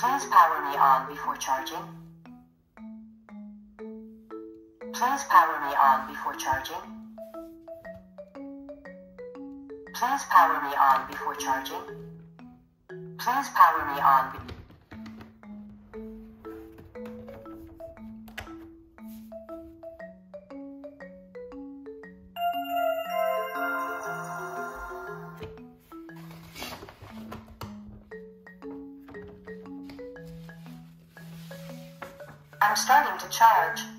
Please power me on before charging. Please power me on before charging. Please power me on before charging. Please power me on before charging. I'm starting to charge.